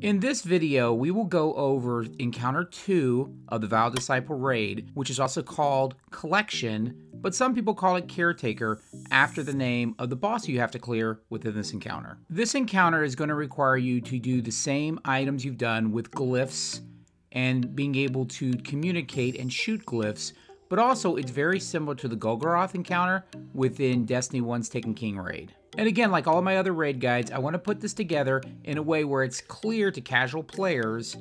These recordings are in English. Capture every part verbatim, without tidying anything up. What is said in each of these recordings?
In this video, we will go over Encounter two of the Vow of the Disciple raid, which is also called Collection, but some people call it Caretaker after the name of the boss you have to clear within this encounter. This encounter is going to require you to do the same items you've done with glyphs and being able to communicate and shoot glyphs, but also it's very similar to the Golgoroth encounter within Destiny one's Taken King raid. And again, like all of my other raid guides, I want to put this together in a way where it's clear to casual players,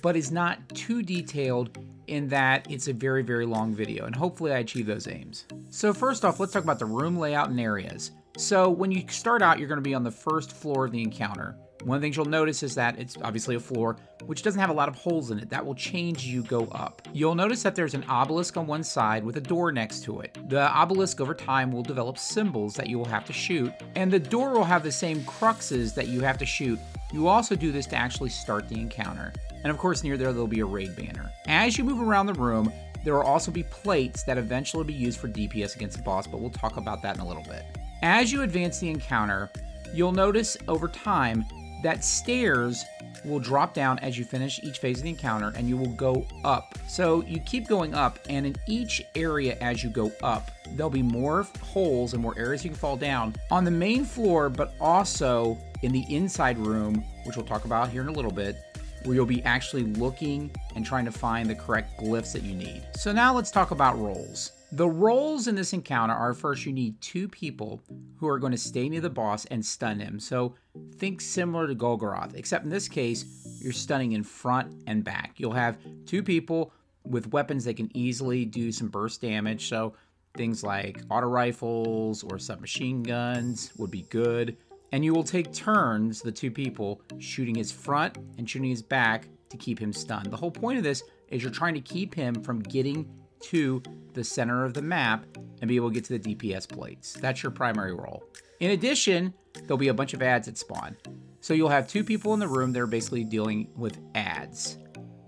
but is not too detailed in that it's a very, very long video, and hopefully I achieve those aims. So first off, let's talk about the room layout and areas. So when you start out, you're going to be on the first floor of the encounter. One of the things you'll notice is that it's obviously a floor, which doesn't have a lot of holes in it. That will change as you go up. You'll notice that there's an obelisk on one side with a door next to it. The obelisk over time will develop symbols that you will have to shoot, and the door will have the same cruxes that you have to shoot. You also do this to actually start the encounter. And of course, near there, there'll be a raid banner. As you move around the room, there will also be plates that eventually will be used for D P S against the boss, but we'll talk about that in a little bit. As you advance the encounter, you'll notice over time that stairs will drop down as you finish each phase of the encounter, and you will go up. So you keep going up, and in each area as you go up, there'll be more holes and more areas you can fall down on the main floor, but also in the inside room, which we'll talk about here in a little bit, where you'll be actually looking and trying to find the correct glyphs that you need. So now let's talk about roles. The roles in this encounter are, first, you need two people who are going to stay near the boss and stun him. So think similar to Golgoroth, except in this case, you're stunning in front and back. You'll have two people with weapons that can easily do some burst damage. So things like auto rifles or submachine guns would be good. And you will take turns, the two people, shooting his front and shooting his back to keep him stunned. The whole point of this is you're trying to keep him from getting to the center of the map and be able to get to the D P S plates. That's your primary role. In addition, there'll be a bunch of ads that spawn. So you'll have two people in the room that are basically dealing with ads.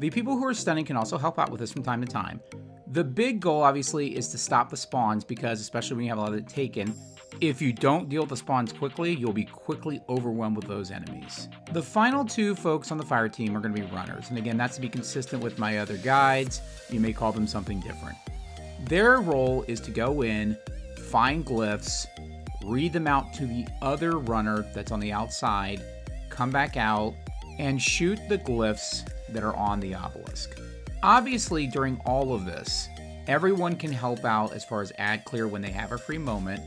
The people who are stunning can also help out with this from time to time. The big goal, obviously, is to stop the spawns because, especially when you have a lot of it taken, if you don't deal with the spawns quickly, you'll be quickly overwhelmed with those enemies. The final two folks on the fire team are going to be runners. And again, that's to be consistent with my other guides. You may call them something different. Their role is to go in, find glyphs, read them out to the other runner that's on the outside, come back out, and shoot the glyphs that are on the obelisk. Obviously, during all of this, everyone can help out as far as ad clear when they have a free moment.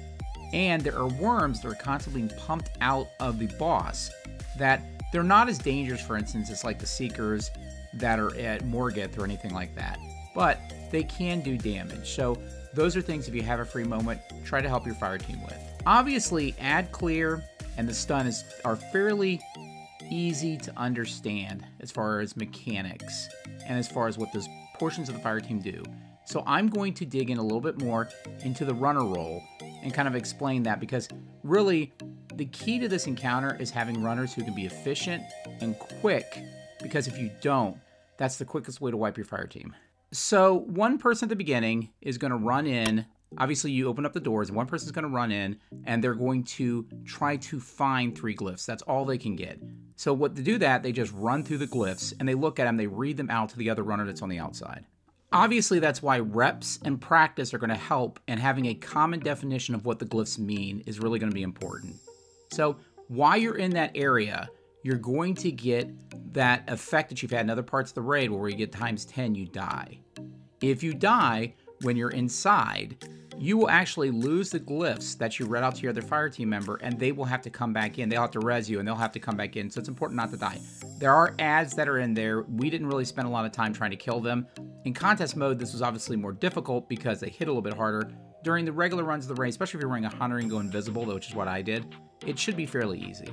And there are worms that are constantly being pumped out of the boss that they're not as dangerous, for instance, as like the Seekers that are at Morgoth or anything like that. But they can do damage. So those are things, if you have a free moment, try to help your fire team with. Obviously, ad clear and the stun is, are fairly easy to understand as far as mechanics and as far as what those portions of the fire team do. So I'm going to dig in a little bit more into the runner role and kind of explain that, because really the key to this encounter is having runners who can be efficient and quick, because if you don't, that's the quickest way to wipe your fire team. So one person at the beginning is going to run in. Obviously, you open up the doors and one person's going to run in and they're going to try to find three glyphs. That's all they can get. So what to do that, they just run through the glyphs and they look at them, they read them out to the other runner that's on the outside. Obviously, that's why reps and practice are going to help, and having a common definition of what the glyphs mean is really going to be important. So while you're in that area, you're going to get that effect that you've had in other parts of the raid where you get times ten, you die. If you die when you're inside, you will actually lose the glyphs that you read out to your other fire team member, and they will have to come back in. They'll have to res you, and they'll have to come back in, so it's important not to die. There are ads that are in there. We didn't really spend a lot of time trying to kill them. In contest mode, this was obviously more difficult because they hit a little bit harder. During the regular runs of the raid, especially if you're running a hunter and go invisible, which is what I did, it should be fairly easy.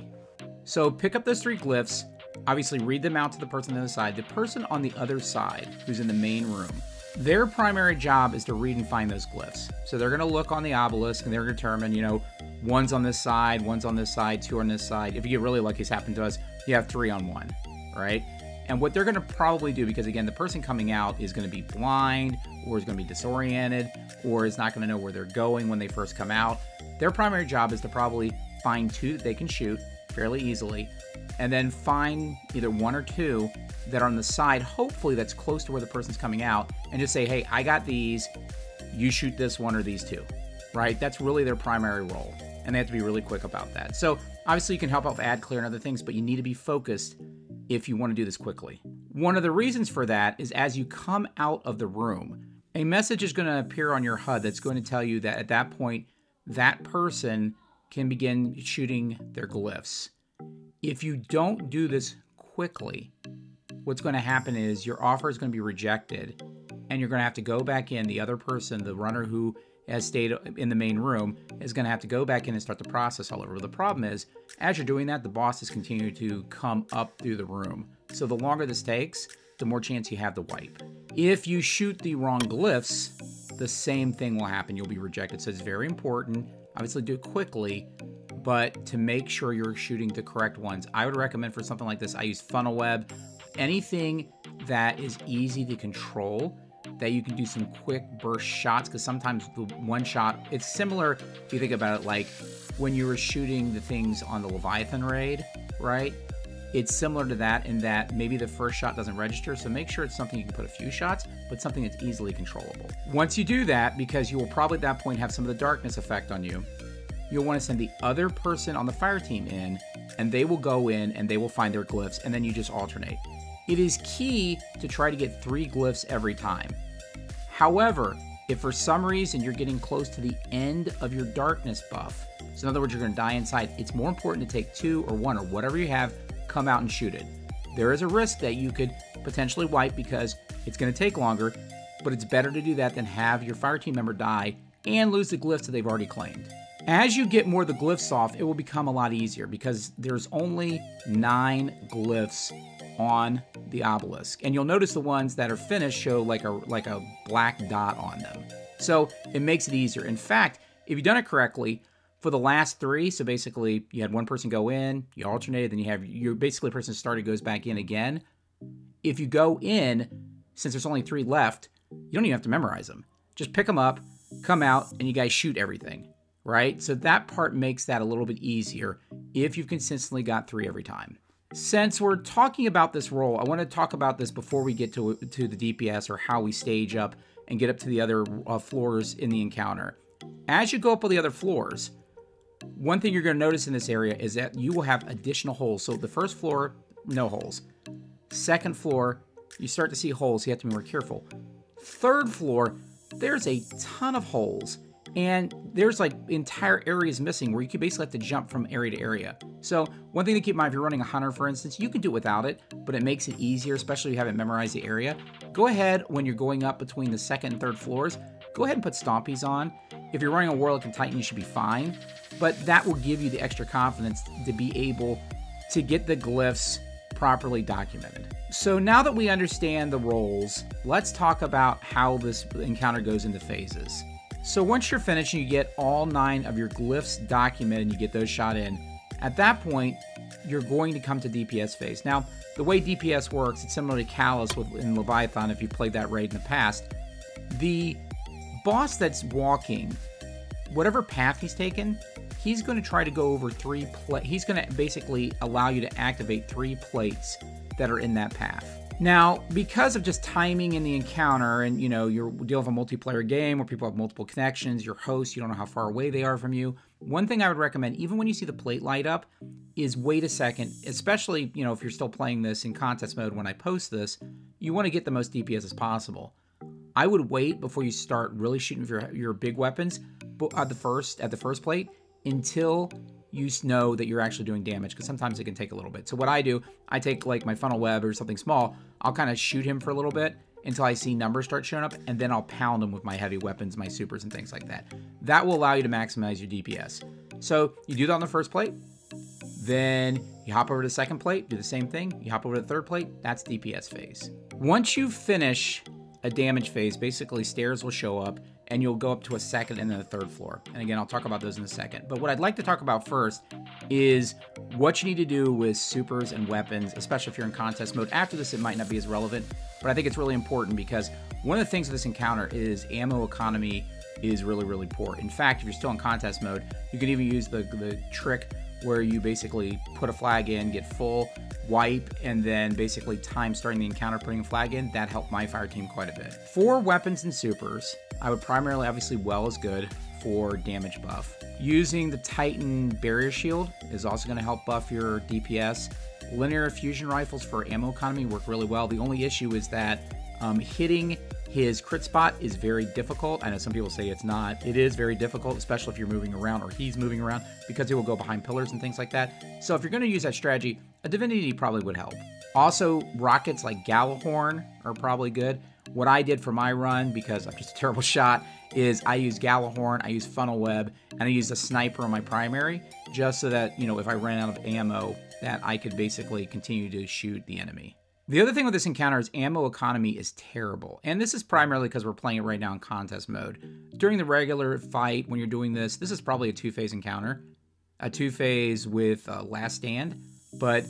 So pick up those three glyphs, obviously read them out to the person on the other side. The person on the other side, who's in the main room, their primary job is to read and find those glyphs. So they're going to look on the obelisk and they're going to determine, you know, one's on this side, one's on this side, two on this side. If you get really lucky, it's happened to us, you have three on one, right? And what they're going to probably do, because again, the person coming out is going to be blind or is going to be disoriented or is not going to know where they're going when they first come out. Their primary job is to probably find two that they can shoot fairly easily, and then find either one or two that are on the side, hopefully that's close to where the person's coming out, and just say, hey, I got these, you shoot this one or these two, right? That's really their primary role, and they have to be really quick about that. So obviously you can help out with ad clear and other things, but you need to be focused if you want to do this quickly. One of the reasons for that is as you come out of the room, a message is going to appear on your H U D that's going to tell you that at that point, that person can begin shooting their glyphs. If you don't do this quickly, what's going to happen is your offer is going to be rejected, and you're going to have to go back in. The other person, the runner who has stayed in the main room, is going to have to go back in and start the process all over. The problem is, as you're doing that, the boss is continuing to come up through the room. So the longer this takes, the more chance you have to wipe. If you shoot the wrong glyphs, the same thing will happen. You'll be rejected. So it's very important. Obviously, do it quickly, but to make sure you're shooting the correct ones. I would recommend for something like this, I use FunnelWeb. Anything that is easy to control, that you can do some quick burst shots, because sometimes the one shot, it's similar, if you think about it, like when you were shooting the things on the Leviathan raid, right? It's similar to that in that maybe the first shot doesn't register, so make sure it's something you can put a few shots, but something that's easily controllable. Once you do that, because you will probably at that point have some of the darkness effect on you, you'll want to send the other person on the fire team in, and they will go in and they will find their glyphs, and then you just alternate. It is key to try to get three glyphs every time. However, if for some reason you're getting close to the end of your darkness buff, so in other words, you're going to die inside, it's more important to take two or one or whatever you have, come out and shoot it. There is a risk that you could potentially wipe because it's going to take longer, but it's better to do that than have your fire team member die and lose the glyphs that they've already claimed. As you get more of the glyphs off, it will become a lot easier because there's only nine glyphs on the obelisk. And you'll notice the ones that are finished show like a, like a black dot on them. So it makes it easier. In fact, if you've done it correctly, for the last three, so basically you had one person go in, you alternated, then you have your basically person started goes back in again. If you go in, since there's only three left, you don't even have to memorize them. Just pick them up, come out, and you guys shoot everything, right? So that part makes that a little bit easier if you've consistently got three every time. Since we're talking about this role, I want to talk about this before we get to, to the D P S or how we stage up and get up to the other uh, floors in the encounter. As you go up on the other floors, one thing you're going to notice in this area is that you will have additional holes. So the first floor, no holes. Second floor, you start to see holes. You have to be more careful. Third floor, there's a ton of holes. And there's like entire areas missing where you could basically have to jump from area to area. So one thing to keep in mind, if you're running a hunter, for instance, you can do it without it, but it makes it easier, especially if you haven't memorized the area. Go ahead when you're going up between the second and third floors, go ahead and put Stompies on. If you're running a Warlock and Titan, you should be fine, but that will give you the extra confidence to be able to get the glyphs properly documented. So now that we understand the roles, let's talk about how this encounter goes into phases. So once you're finished and you get all nine of your glyphs documented and you get those shot in, at that point, you're going to come to D P S phase. Now, the way D P S works, it's similar to Calus in Leviathan if you played that raid in the past. The boss that's walking, whatever path he's taken, he's going to try to go over three plates. He's going to basically allow you to activate three plates that are in that path. Now, because of just timing in the encounter and, you know, you're dealing with a multiplayer game where people have multiple connections, your host, you don't know how far away they are from you. One thing I would recommend, even when you see the plate light up, is wait a second, especially, you know, if you're still playing this in contest mode when I post this, you want to get the most D P S as possible. I would wait before you start really shooting for your, your big weapons at the first, at the first plate until you know that you're actually doing damage, because sometimes it can take a little bit. So what I do, I take like my FunnelWeb or something small, I'll kind of shoot him for a little bit until I see numbers start showing up, and then I'll pound him with my heavy weapons, my supers and things like that. That will allow you to maximize your D P S. So you do that on the first plate, then you hop over to the second plate, do the same thing, you hop over to the third plate, that's D P S phase. Once you finish a damage phase, basically stairs will show up, and you'll go up to a second and then a third floor. And again, I'll talk about those in a second. But what I'd like to talk about first is what you need to do with supers and weapons, especially if you're in contest mode. After this, it might not be as relevant, but I think it's really important because one of the things of this encounter is ammo economy is really, really poor. In fact, if you're still in contest mode, you can even use the, the trick where you basically put a flag in, get full, wipe, and then basically time starting the encounter putting a flag in. That helped my fire team quite a bit. For weapons and supers, I would primarily, obviously, well is good for damage buff. Using the Titan Barrier Shield is also going to help buff your D P S. Linear fusion rifles for ammo economy work really well. The only issue is that um, hitting his crit spot is very difficult. I know some people say it's not. It is very difficult, especially if you're moving around or he's moving around, because he will go behind pillars and things like that. So if you're going to use that strategy, a Divinity probably would help. Also, rockets like Gjallarhorn are probably good. What I did for my run, because I'm just a terrible shot, is I use Gjallarhorn, I use FunnelWeb, and I use a sniper on my primary, just so that, you know, if I ran out of ammo, that I could basically continue to shoot the enemy. The other thing with this encounter is ammo economy is terrible. And this is primarily because we're playing it right now in contest mode. During the regular fight, when you're doing this, this is probably a two-phase encounter. A two-phase with uh, Last Stand, but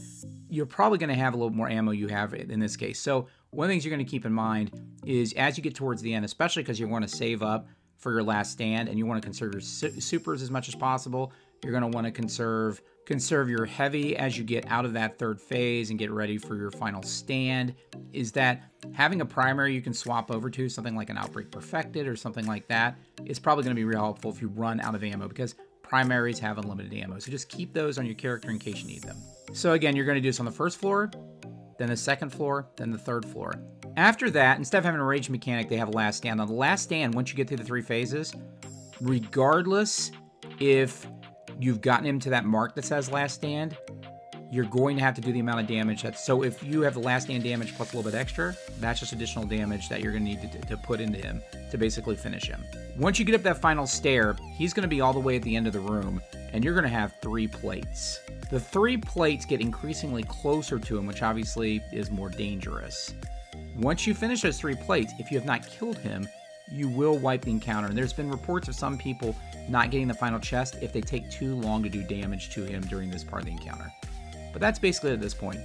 you're probably going to have a little more ammo you have in this case. So one of the things you're going to keep in mind is as you get towards the end, especially because you want to save up for your last stand and you want to conserve your su supers as much as possible, you're going to want to conserve conserve your heavy as you get out of that third phase and get ready for your final stand, is that having a primary you can swap over to, something like an Outbreak Perfected or something like that, is probably going to be real helpful if you run out of ammo, because primaries have unlimited ammo. So just keep those on your character in case you need them. So again, you're going to do this on the first floor, then the second floor, then the third floor. After that, instead of having a rage mechanic, they have a last stand. On the last stand, once you get through the three phases, regardless if you've gotten him to that mark that says last stand, you're going to have to do the amount of damage. That's, so if you have the last stand damage plus a little bit extra, that's just additional damage that you're going to need to, to put into him to basically finish him. Once you get up that final stair, he's going to be all the way at the end of the room, and you're going to have three plates. The three plates get increasingly closer to him, which obviously is more dangerous. Once you finish those three plates, if you have not killed him, you will wipe the encounter. And there's been reports of some people not getting the final chest if they take too long to do damage to him during this part of the encounter. But that's basically at this point.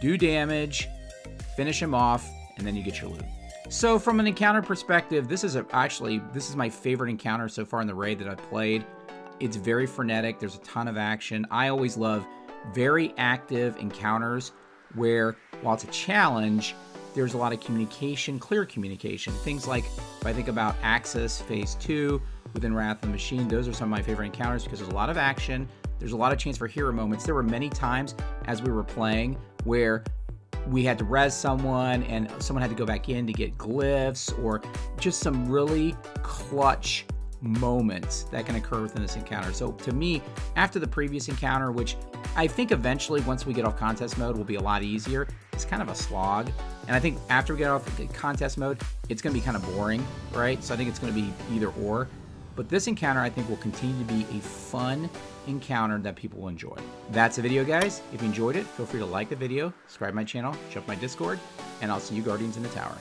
Do damage, finish him off, and then you get your loot. So from an encounter perspective, this is a, actually, this is my favorite encounter so far in the raid that I've played. It's very frenetic. There's a ton of action. I always love very active encounters where, while it's a challenge, there's a lot of communication, clear communication. Things like, if I think about Axis Phase two within Wrath of the Machine, those are some of my favorite encounters because there's a lot of action. There's a lot of chance for hero moments. There were many times as we were playing where we had to res someone and someone had to go back in to get glyphs, or just some really clutch moments that can occur within this encounter. So to me, after the previous encounter, which I think eventually once we get off contest mode will be a lot easier, it's kind of a slog. And I think after we get off contest mode, it's going to be kind of boring, right? So I think it's going to be either or. But this encounter, I think, will continue to be a fun encounter that people will enjoy. That's the video, guys. If you enjoyed it, feel free to like the video, subscribe to my channel, jump my Discord, and I'll see you Guardians in the Tower.